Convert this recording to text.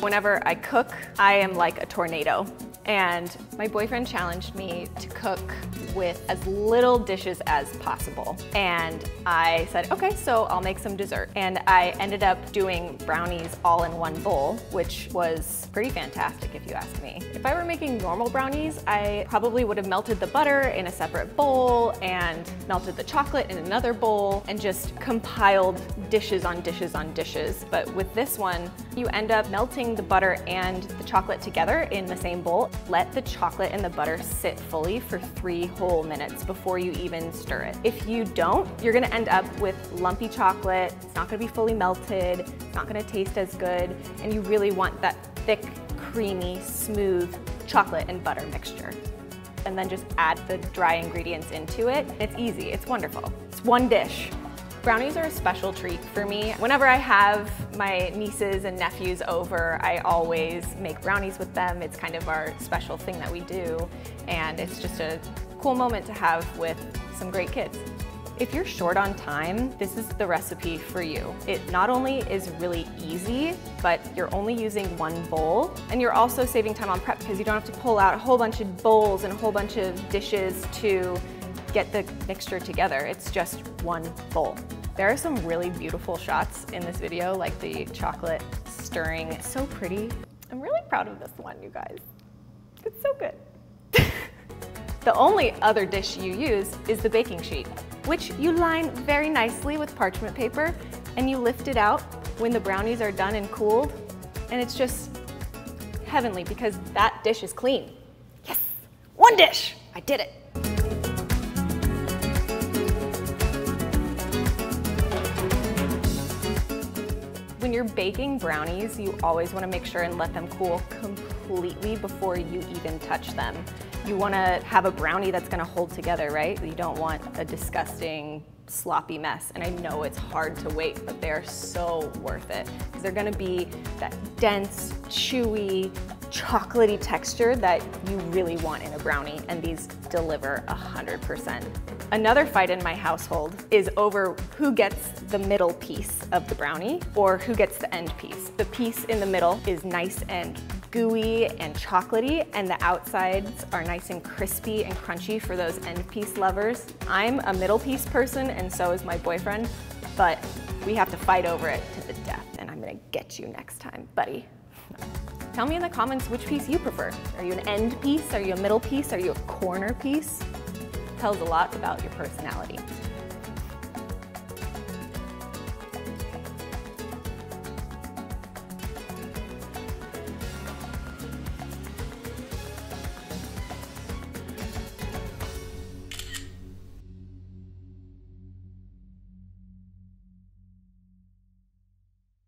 Whenever I cook, I am like a tornado. And my boyfriend challenged me to cook with as little dishes as possible. And I said, okay, so I'll make some dessert. And I ended up doing brownies all in one bowl, which was pretty fantastic if you ask me. If I were making normal brownies, I probably would have melted the butter in a separate bowl and melted the chocolate in another bowl and just compiled dishes on dishes on dishes. But with this one, you end up melting the butter and the chocolate together in the same bowl. Let the chocolate and the butter sit fully for 3 whole minutes before you even stir it. If you don't, you're gonna end up with lumpy chocolate. It's not gonna be fully melted. It's not gonna taste as good. And you really want that thick, creamy, smooth chocolate and butter mixture. And then just add the dry ingredients into it. It's easy, it's wonderful. It's one dish. Brownies are a special treat for me. Whenever I have my nieces and nephews over, I always make brownies with them. It's kind of our special thing that we do, and it's just a cool moment to have with some great kids. If you're short on time, this is the recipe for you. It not only is really easy, but you're only using one bowl, and you're also saving time on prep because you don't have to pull out a whole bunch of bowls and a whole bunch of dishes to get the mixture together. It's just one bowl. There are some really beautiful shots in this video, like the chocolate stirring. It's so pretty. I'm really proud of this one, you guys. It's so good. The only other dish you use is the baking sheet, which you line very nicely with parchment paper, and you lift it out when the brownies are done and cooled. And it's just heavenly because that dish is clean. Yes, one dish, I did it. When you're baking brownies, you always want to make sure and let them cool completely before you even touch them. You want to have a brownie that's going to hold together, right? You don't want a disgusting, sloppy mess. And I know it's hard to wait, but they're so worth it because they're going to be that dense, chewy, chocolatey texture that you really want in a brownie, and these deliver 100%. Another fight in my household is over who gets the middle piece of the brownie or who gets the end piece. The piece in the middle is nice and gooey and chocolatey, and the outsides are nice and crispy and crunchy for those end piece lovers. I'm a middle piece person, and so is my boyfriend, but we have to fight over it to the death, and I'm gonna get you next time, buddy. Tell me in the comments which piece you prefer. Are you an end piece? Are you a middle piece? Are you a corner piece? Tells a lot about your personality.